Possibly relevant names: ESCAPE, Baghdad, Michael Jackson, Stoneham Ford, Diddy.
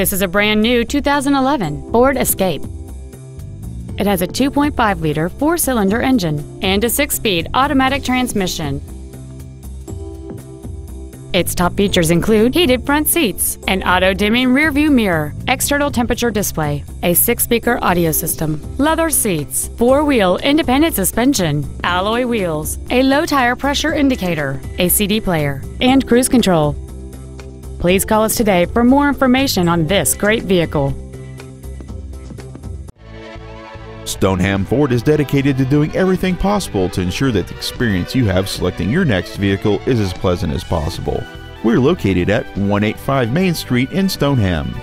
This is a brand new 2011 Ford Escape. It has a 2.5-liter four-cylinder engine and a 6-speed automatic transmission. Its top features include heated front seats, an auto-dimming rearview mirror, external temperature display, a 6-speaker audio system, leather seats, 4-wheel independent suspension, alloy wheels, a low tire pressure indicator, a CD player, and cruise control. Please call us today for more information on this great vehicle. Stoneham Ford is dedicated to doing everything possible to ensure that the experience you have selecting your next vehicle is as pleasant as possible. We're located at 185 Main Street in Stoneham.